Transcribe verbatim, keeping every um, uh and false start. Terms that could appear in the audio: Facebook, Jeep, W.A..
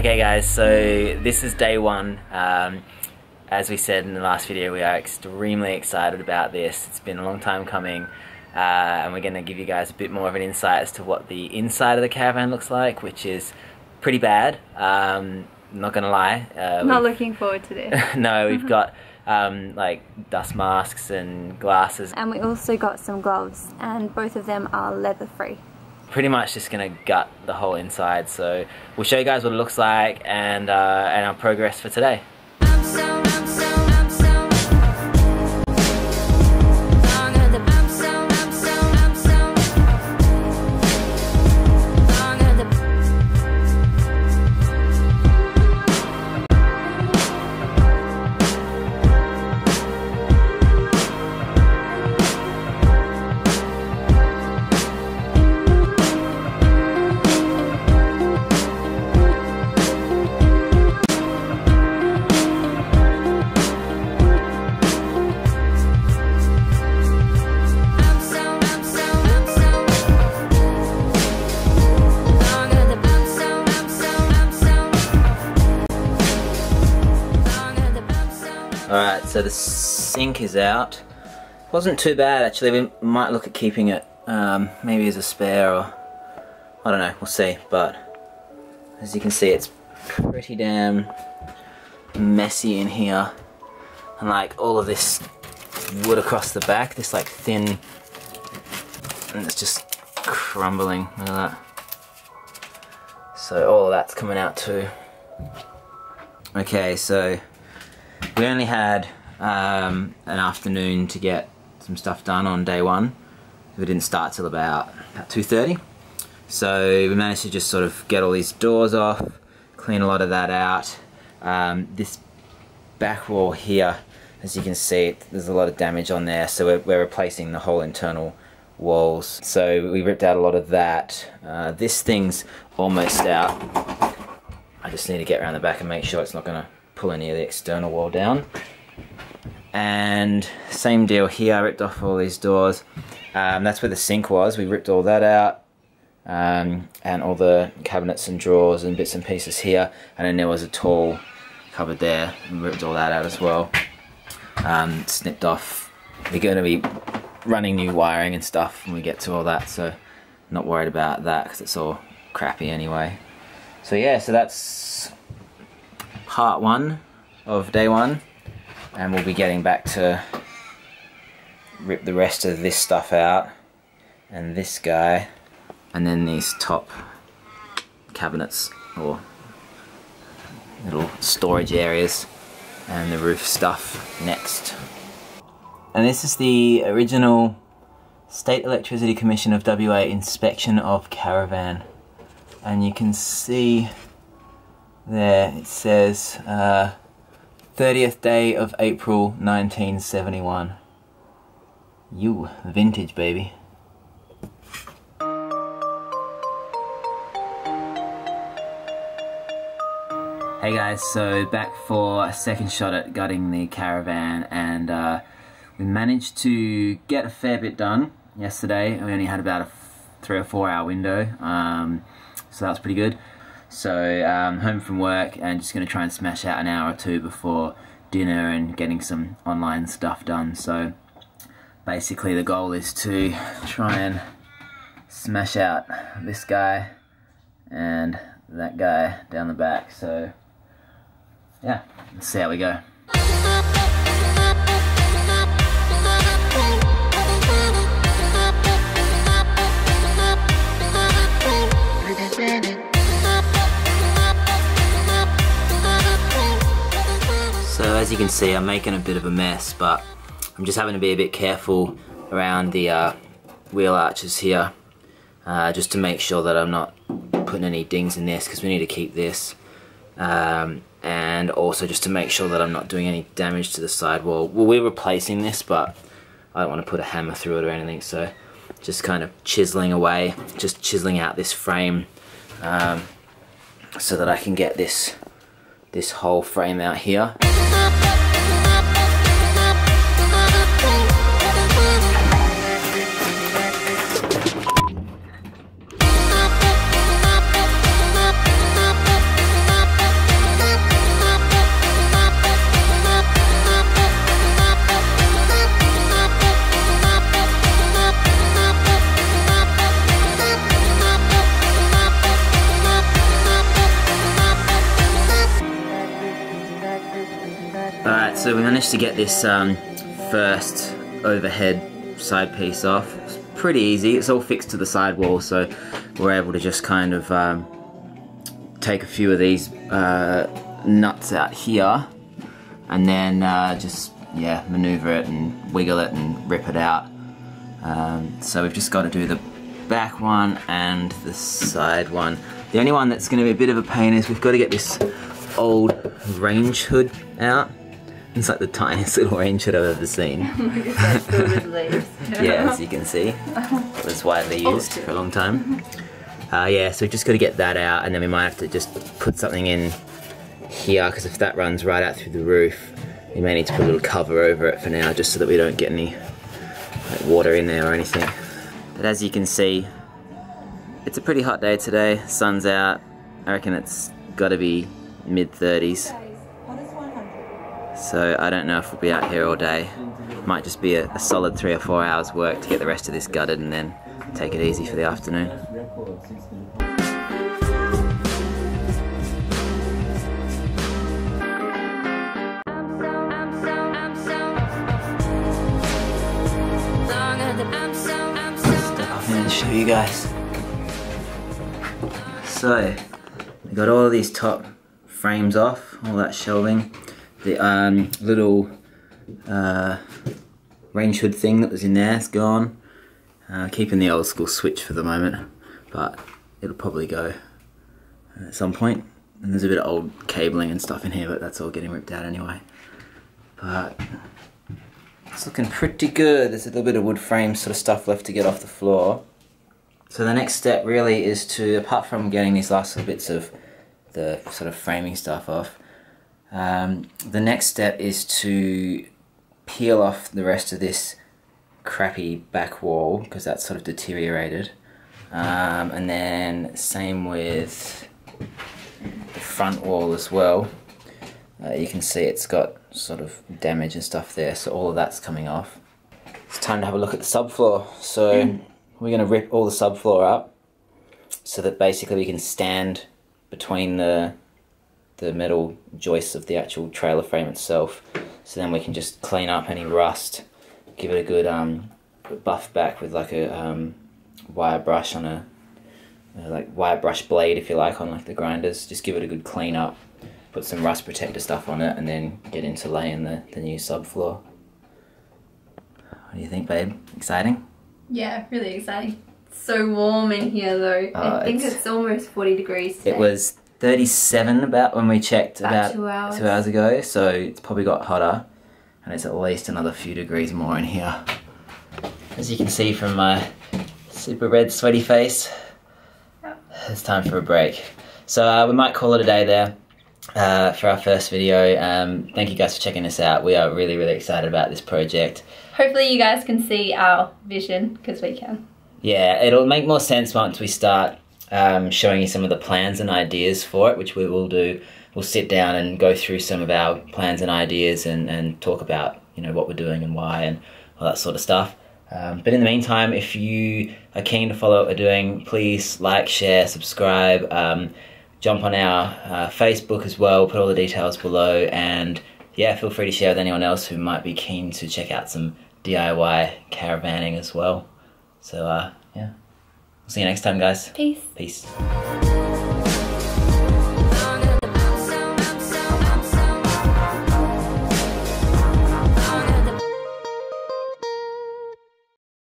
Okay guys, so this is day one. Um, as we said in the last video, we are extremely excited about this. It's been a long time coming, uh, and we're going to give you guys a bit more of an insight as to what the inside of the caravan looks like, which is pretty bad, um, not going to lie. Uh, not looking forward to this. No, we've got um, like dust masks and glasses. And we also got some gloves, and both of them are leather free. Pretty much just gonna gut the whole inside, so we'll show you guys what it looks like and uh, and our progress for today. Alright, so the sink is out. Wasn't too bad actually, we might look at keeping it um, maybe as a spare, or I don't know, we'll see. But as you can see, it's pretty damn messy in here, and like all of this wood across the back, this like thin, and it's just crumbling, look at that. So all of that's coming out too. Okay, so we only had um, an afternoon to get some stuff done on day one. We didn't start till about, about two thirty. So we managed to just sort of get all these doors off, clean a lot of that out. Um, this back wall here, as you can see, there's a lot of damage on there, so we're, we're replacing the whole internal walls. So we ripped out a lot of that. Uh, this thing's almost out. I just need to get around the back and make sure it's not going to pull any of the external wall down. And same deal here, I ripped off all these doors. Um, that's where the sink was, we ripped all that out, um, and all the cabinets and drawers and bits and pieces here, and then there was a tall cupboard there, and ripped all that out as well. Um, snipped off, we're going to be running new wiring and stuff when we get to all that, so not worried about that because it's all crappy anyway. So yeah, so that's part one of day one, and we'll be getting back to rip the rest of this stuff out, and this guy, and then these top cabinets or little storage areas, and the roof stuff next. And this is the original State Electricity Commission of W A inspection of caravan, and you can see there it says uh, thirtieth day of April nineteen seventy-one. You vintage, baby. Hey guys, so back for a second shot at gutting the caravan, and uh, we managed to get a fair bit done yesterday. We only had about a three or four hour window, um, so that's pretty good. So um, home from work, and just going to try and smash out an hour or two before dinner and getting some online stuff done. So basically the goal is to try and smash out this guy and that guy down the back. So yeah, let's see how we go. So as you can see, I'm making a bit of a mess, but I'm just having to be a bit careful around the uh, wheel arches here, uh, just to make sure that I'm not putting any dings in this, because we need to keep this, um, and also just to make sure that I'm not doing any damage to the sidewall. Well, we're replacing this, but I don't want to put a hammer through it or anything, so just kind of chiseling away, just chiseling out this frame, um, so that I can get this this whole frame out here. managed to get this um, first overhead side piece off. It's pretty easy. It's all fixed to the side wall, so we're able to just kind of um, take a few of these uh, nuts out here and then uh, just yeah maneuver it and wiggle it and rip it out. Um, so we've just got to do the back one and the side one. The only one that's going to be a bit of a pain is we've got to get this old range hood out. It's like the tiniest little range hood I've ever seen. Look at that, filled with leaves. Yeah, as you can see, it was widely used for a long time. Uh, yeah, so we've just got to get that out, and then we might have to just put something in here, because if that runs right out through the roof, we may need to put a little cover over it for now, just so that we don't get any like, water in there or anything. But as you can see, it's a pretty hot day today, sun's out. I reckon it's got to be mid thirties. So I don't know if we'll be out here all day. Might just be a, a solid three or four hours work to get the rest of this gutted and then take it easy for the afternoon. Stuff I'm going to show you guys. So we got all of these top frames off, all that shelving. The um, little uh, range hood thing that was in there is gone. Uh, keeping the old school switch for the moment, but it'll probably go at some point. And there's a bit of old cabling and stuff in here, but that's all getting ripped out anyway. But it's looking pretty good. There's a little bit of wood frame sort of stuff left to get off the floor. So the next step really is to, apart from getting these last little bits of the sort of framing stuff off, Um, the next step is to peel off the rest of this crappy back wall, because that's sort of deteriorated, um, and then same with the front wall as well. Uh, you can see it's got sort of damage and stuff there, so all of that's coming off. It's time to have a look at the subfloor. So mm. we're going to rip all the subfloor up so that basically we can stand between the the metal joists of the actual trailer frame itself, so then we can just clean up any rust, give it a good um, buff back with like a um, wire brush on a uh, like wire brush blade, if you like, on like the grinders. Just give it a good clean up, put some rust protector stuff on it, and then get into laying the, the new subfloor. What do you think, babe? Exciting? Yeah, really exciting. It's so warm in here though. Uh, I think it's, it's almost forty degrees today. It was thirty-seven about when we checked about, about two, hours. two hours ago, so it's probably got hotter, and it's at least another few degrees more in here. As you can see from my super red sweaty face, yep. It's time for a break. So uh, we might call it a day there uh, for our first video. Um, thank you guys for checking us out. We are really, really excited about this project. Hopefully you guys can see our vision, because we can. Yeah, it'll make more sense once we start Um, showing you some of the plans and ideas for it, which we will do. We'll sit down and go through some of our plans and ideas and, and talk about, you know, what we're doing and why and all that sort of stuff. Um, but in the meantime, if you are keen to follow what we're doing, please like, share, subscribe, um, jump on our uh, Facebook as well, put all the details below, and yeah, feel free to share with anyone else who might be keen to check out some D I Y caravanning as well. So uh, yeah. See you next time, guys. Peace. Peace.